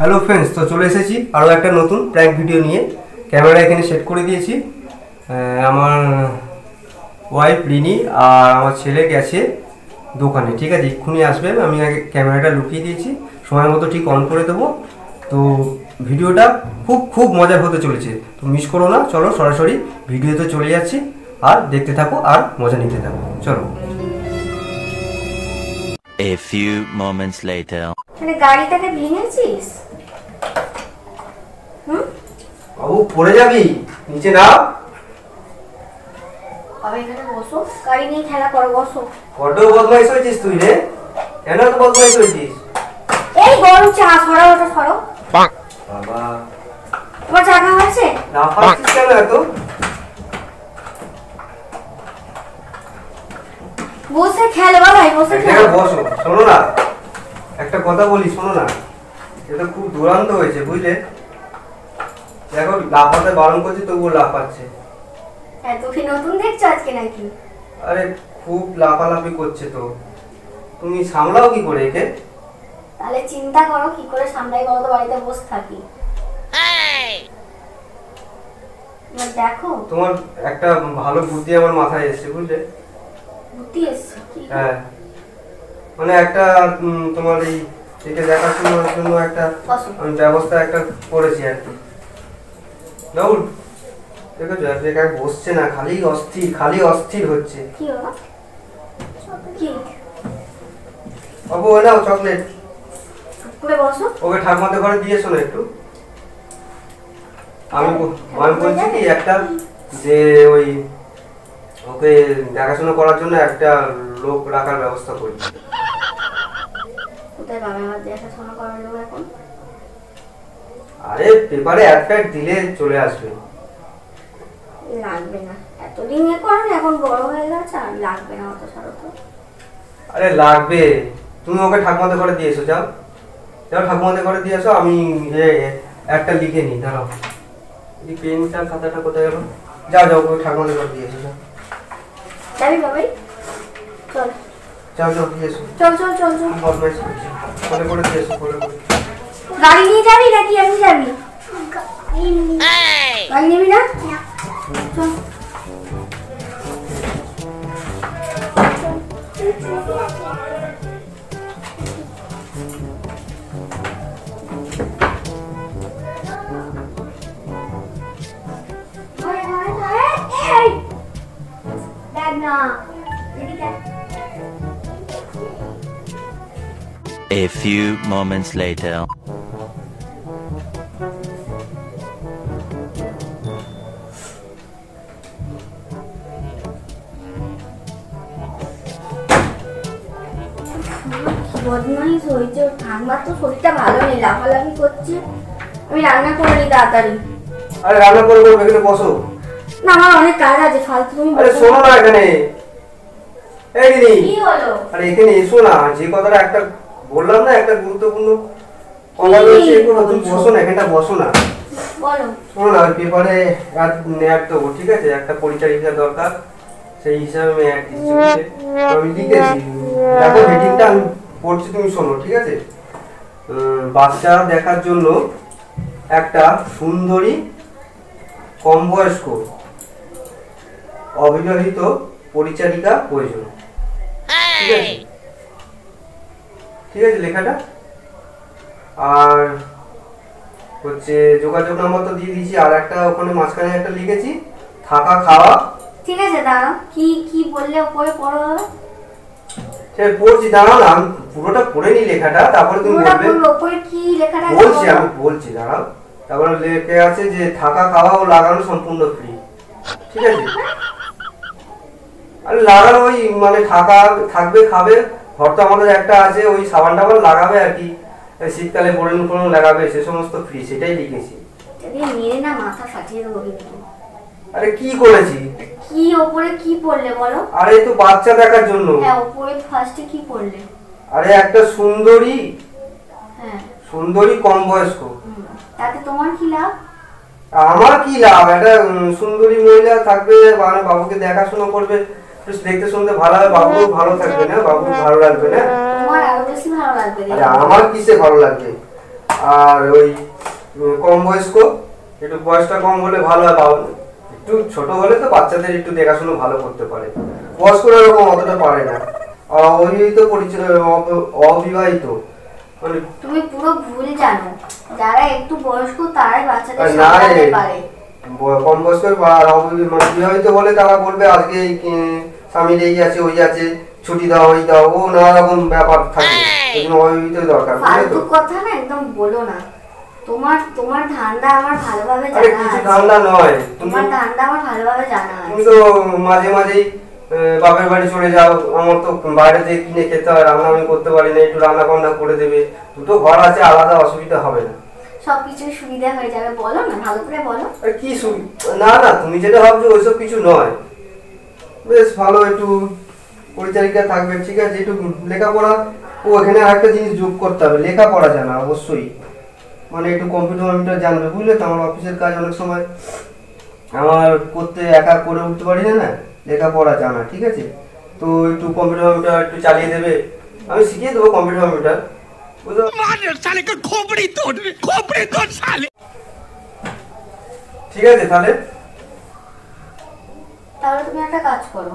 Hello friends तो चले एसेছি আরো একটা নতুন প্র্যাঙ্ক ভিডিও নিয়ে ক্যামেরা এখানে সেট করে দিয়েছি আমার ওয়াইফ রিনি আর আমার ছেলে গেছে দোকানে ঠিক আছে এক্ষুনি আসবে আমি আগে ক্যামেরাটা লুকিয়ে দিয়েছি সময় মতো ঠিক অন করে দেব তো ভিডিওটা খুব খুব মজার হতে চলেছে তো মিস করো না চলো সরাসরি ভিডিওতে চলে যাচ্ছি আর দেখতে থাকো আর মজা নিতে থাকো চলো A few moments later মানে গাড়িটাকে ভেঙেছিস বাবু পড়ে যাবি নিচে নাও আবে এখানে বসো গাড়ি নিয়ে খেলা করো বসো বড় বদমাইশ হয়েছিস তুই রে কেন তো বদমাইশ হয়েছিস এই গরু চা সরো ওটা সরো বাবা তোমার জায়গা হয়েছে না পারছিস কেন এত বসে খেলবা ভাই বসে খেল বসো শোনো না একটা কথা বলি শোনো না এটা খুব দুরন্ত হয়েছে বুঝলে দেখো লাফাতে বারণ করছি তো ও লাফাচ্ছে এত কি নতুন দেখছ আজকে নাকি আরে খুব লাফালাফি করছে তো তুমি সামলাও কি করে একে তাহলে চিন্তা করো কি করে সামলাই বলো তো বাড়িতে বসে থাকি এই মানে দেখো তোমার একটা ভালো বুদ্ধি আমার মাথায় এসেছে বুঝলে বুদ্ধি এসেছে কি হ্যাঁ মানে একটা তোমার এই একে দেখাশোনার জন্য একটা আমি ব্যবস্থা একটা করেছি আর কি দাউল দেখো যাতে কা বসছে না খালি অস্থির হচ্ছে কি বাবা চকলেট বাবু নাও চকলেট করে বসো ওকে ঠাকুমাতে ঘরে দিয়েছো না একটু আমি বলছি কি একটা যে ওই ওকে দেখাশোনা করার জন্য একটা লোক রাখার ব্যবস্থা করি কোথায় বাবা আমার দেখাশোনা করার লোক এখন আরে পেপারে অ্যাডভার্ট দিলে চলে আসবে লাগবে না এতদিন এ করো এখন বড় হয়ে গেছে আর লাগবে না অত সারা তো আরে লাগবে তুমি ওকে ঠাকুমাতে ঘরে দিয়েছো যাও যাও ঠাকুমাতে ঘরে দিয়েছো আমি একটা লিখে নি দাঁড়াও এই পেনটা খাতাটা কোথায় গেল যাও যাও ওকে ঠাকুমাতে ঘরে দিয়েছো যাও যাবি বাবাই চল যাও যাও দিয়েছো চল চল চল চল বদমাইশ করছিস পরে পরে দিয়েছো পরে পরে গাড়ি নিয়ে যাবি নাকি আমি যাবি গাড়ি নিবি না চল A few moments later বদমাইশ হয়েছে ঠাকুমার তো শরীরটা ভালো নেই লাফালাফি করছে আমি রান্না করে নি তাড়াতাড়ি আরে রান্না করে করবে এখানে বসো না আমার অনেক কাজ আছে ফালতু তুমি আরে শোনো না এখানে এই দিদি কি হলো আরে এখানে এসো না যে কথাটা একটা বললাম না একটা গুরুত্বপূর্ণ কথা বলছি এখন তুমি বসো না এখানটা বসো না বলো শোনো না পেপারে আর নেট দেবো ঠিক আছে একটা পরিচারিকা দরকার সেই হিসাবে আমি অ্যাড দিচ্ছি আমি লিখেছি দেখো হেডিংটা আমি পড়ছি তুমি শোনো ঠিক আছে বাচ্চা দেখার জন্য একটা সুন্দরী কম বয়স্ক অবিবাহিত পরিচারিকা প্রয়োজন ঠিক আছে লেখাটা আর হচ্ছে যোগাযোগ নাম্বার তো দিয়ে দিয়েছি আর একটা ওখানে মাঝখানে একটা লিখেছি থাকা খাওয়া ঠিক আছে দাঁড়াও কি কি বললে উপরে পড়ো হবে সে পড়ছি দাঁড়াও না আমি পুরোটা পড়ে নিই লেখাটা তারপরে তুমি বলবে ওপরে কি লেখাটা বলছি আমি বলছি দাঁড়াও তারপরে লেখা আছে যে থাকা খাওয়া ও লাগানো সম্পূর্ণ ফ্রি ঠিক আছে আর লাগানোই মানে থাকা থাকবে খাবে ঘর তো আমাদের একটা আছে ওই সাবান টাবান লাগাবে আর কি শীতকালে পড়েন কোনো লাগাবে সে সমস্ত ফ্রি সেটাই লিখেছি আরে কি করেছি কি উপরে কি পড়লে বলো আরে তো বাচ্চা দেখার জন্য হ্যাঁ উপরে ফার্স্টে কি পড়লে আরে একটা সুন্দরী হ্যাঁ সুন্দরী কম বয়স্ক তাতে তোমার কি লাভ আমার কি লাভ এটা সুন্দরী মহিলা থাকবে মানে বাবুকে দেখাশোনা করবে দেখতে শুনতে ভালো হবে বাবু ভালো থাকবে না বাবু ভালো লাগবে না তোমার আরো বেশি ভালো লাগবে আরে আমার কিসে ভালো লাগবে আর ওই কম বয়স্ক একটু বয়সটা কম হলে ভালো হয়, পাবো একটু ছোট হলে তো বাচ্চাদের একটু দেখাশোনা ভালো করতে পারে, বয়স্করা এরকম অতটা পারে না। অবিবাহিত পরিচয় অবিবাহিত মানে তুমি পুরো ভুল জানো, যারা একটু বয়স্ক তারাই বাচ্চাদের সামলাতে পারে, কম বয়স্ক বা অবিবাহিত হলে তারা বলবে আজকে স্বামীর এই আছে ওই আছে ছুটি দাও ওই দাও ও নানা রকম ব্যাপার থাকে, এজন্য অবিবাহিত দরকার। ফালতু কথা না একদম বলো না, তোমার তোমার ধান্দা আমার ভালোভাবে জানা আছে। আরে কিছু ধান্দা নয়, তোমার ধান্দা আমার ভালোভাবে জানা আছে। তুমি তো মাঝে মাঝে বাপের বাড়ি চলে যাও, আমার তো বাইরে থেকে কিনে খেতে হয়, রান্না আমি করতে পারি না, একটু রান্না বান্না করে দেবে, দুটো ঘর আছে আলাদা, অসুবিধা হবে না, সবকিছু সুবিধা হয়ে যাবে। বলো না, ভালো করে বলো। আরে কি না না তুমি যেটা ভাবছো ওইসব কিছু নয়, বেশ ভালো একটু পরিচারিকা থাকবে, ঠিক আছে, একটু লেখাপড়া। ও এখানে আরেকটা জিনিস যোগ করতে হবে, লেখাপড়া জানা অবশ্যই, মানে একটু কম্পিউটার জানবে, বুঝলে তো আমার অফিসের কাজ অনেক সময় আমার করতে একা করে উঠতে পারি না, লেখাপড়া জানা, ঠিক আছে, তো একটু কম্পিউটার একটু চালিয়ে দেবে, আমি শিখিয়ে দেবো কম্পিউটার, ঠিক আছে। তাহলে তুমি একটা কাজ করো,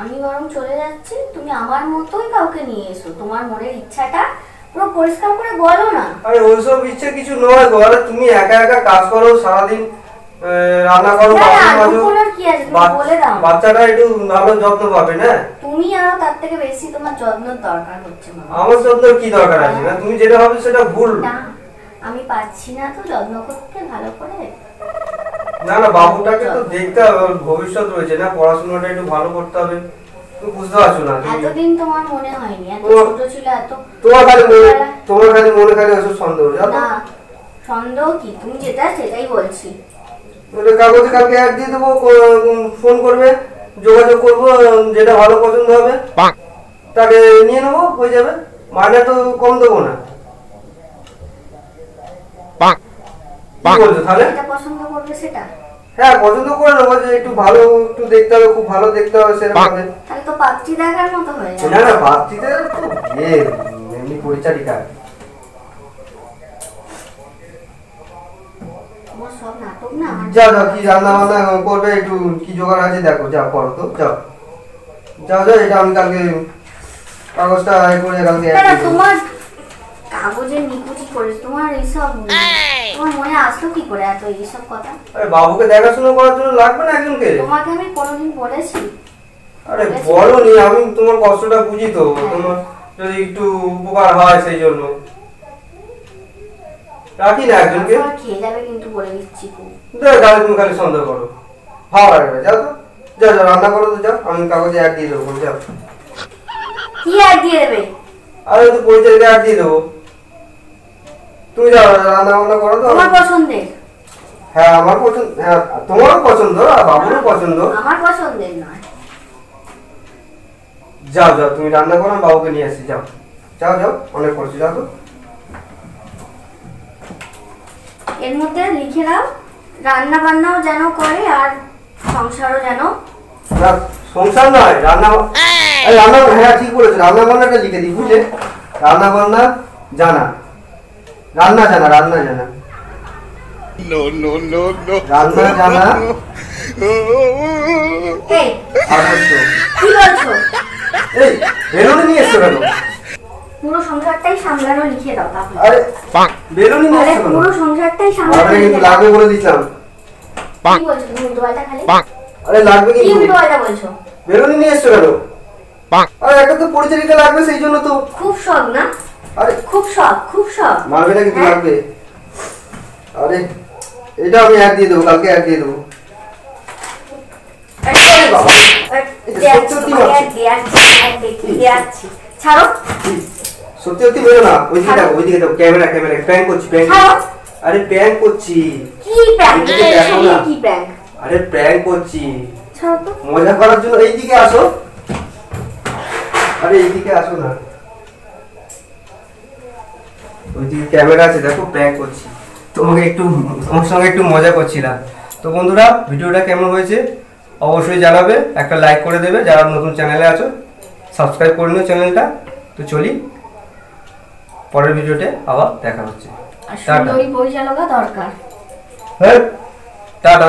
আমি বরং চলে যাচ্ছি, তুমি আমার মতোই কাউকে নিয়ে এসো, তোমার মনের ইচ্ছাটা পুরো পরিষ্কার করে বলো না। আরে ওইসব ইচ্ছা কিছু নয়, তুমি একা একা কাজ করো সারাদিন, রান্না করো, বাচ্চাটা একটু ভালো যত্ন পাবে না, তুমি আর তার থেকে বেশি তোমার যত্নের দরকার হচ্ছে। আমার যত্নের কি দরকার আছে? না তুমি যেটা ভাবছো সেটা ভুল। আমি পাচ্ছি না তো যত্ন করতে ভালো করে। না না বাবুটাকে তো দেখতে হবে, ভবিষ্যৎ রয়েছে না, পড়াশোনাটা একটু ভালো করতে হবে, তুমি বুঝতে পারছো না। এতদিন তোমার মনে হয়নি, এত ছোট ছিল, এত তোমার খালি মনে খালি ওসব সন্দেহ। না সন্দেহ কি, তুমি যেটা সেটাই বলছি। ওটা কাগজে কালকে এক দিয়ে দেবো, ফোন করবে, যোগাযোগ করবো, যেটা ভালো পছন্দ হবে তাকে নিয়ে নেবো, হয়ে যাবে, মাইনে তো কম দেবো না। হ্যাঁ পছন্দ করে নেবো, একটু ভালো একটু দেখতে হবে, খুব ভালো দেখতে হবে সেরকম। তো পাত্রী দেখার মতো হয়ে যাবে। না না পাত্রীতে তো এমনি পরিচারিকা, যাও যাও কি রান্না বান্না করবে একটু কি জোগাড় আছে দেখো, যাও করো তো, যাও যাও যাও, এটা আমি কালকে কাগজটা আয় করে কালকে। তোমার কাগজে নিকুচি করে তোমার এইসব তোমার মনে আসলো কি করে এত এইসব কথা? আরে বাবুকে দেখাশোনা করার জন্য লাগবে না একজনকে? তোমাকে আমি কোনোদিন বলেছি? আরে বলোনি, আমি তোমার কষ্টটা বুঝি তো, তোমার যদি একটু উপকার হয় সেই জন্য রাখি না একজনকে। খেয়ে যাবে কিন্তু বলে দিচ্ছি, গাড়ি তুমি খালি সন্দেহ করো, ভালো লাগবে, যাও তো, যাও যাও রান্না করো তো, যাও, আমি কাগজে এক দিয়ে দেবো, যাও। কি এক দিয়ে দেবে? আরে তো পরিচয়টা এক দিয়ে দেবো, তুমি যাও রান্না বান্না করো তো। তোমার পছন্দের? হ্যাঁ আমার পছন্দ, হ্যাঁ তোমারও পছন্দ আর বাবুরও পছন্দ। আমার পছন্দের নয়, যাও যাও তুমি রান্না করো, আমি বাবুকে নিয়ে আসি, যাও যাও যাও, অনেক করছি, যাও তো। এর মধ্যে লিখে দাও রান্না বান্নাও যেন করে আর সংসারও যেন। সংসার নয় রান্না, রান্না, হ্যাঁ ঠিক বলেছো, রান্না বান্নাটা লিখে দিই, বুঝলে, রান্না বান্না জানা, রান্না জানা, রান্না জানা, রান্না জানা। এই কি বলছো? এই বেলুন নিয়ে এসছো কেন? পুরো সংসারটাই সামলানো লিখে দাও। আরে বেলুন নিয়ে এসছো কেন? পুরো সংসারটাই সামলানো কিন্তু লাগবে বলে দিলাম। কি বলছো তুমি উল্টোপাল্টা খালি? আরে লাগবে কি? কি উল্টোপাল্টা বলছো? বেলুন নিয়ে এসছো কেন? আরে এটা তো পরিচারিকা লাগবে সেই জন্য তো। খুব শখ না? আরে খুব শখ, খুব শখ, মারবে না কিন্তু লাগবে। আরে এটা আমি এক দিয়ে দেবো, কালকে এক দিয়ে দেবো। মজা করার জন্য এইদিকে আসো, আরে এইদিকে আসো না, ওইদিকে ক্যামেরা আছে দেখো, প্র্যাঙ্ক করছি তোমাকে, একটু তোমার সঙ্গে একটু মজা করছিলাম। তো বন্ধুরা ভিডিওটা কেমন হয়েছে অবশ্যই জানাবে, একটা লাইক করে দেবে, যারা নতুন চ্যানেলে আছো সাবস্ক্রাইব করে নিও চ্যানেলটা। তো চলি পরের ভিডিওতে আবার দেখা হচ্ছে। আর সুন্দরী বই জানা দরকার। হ্যাঁ টাটা।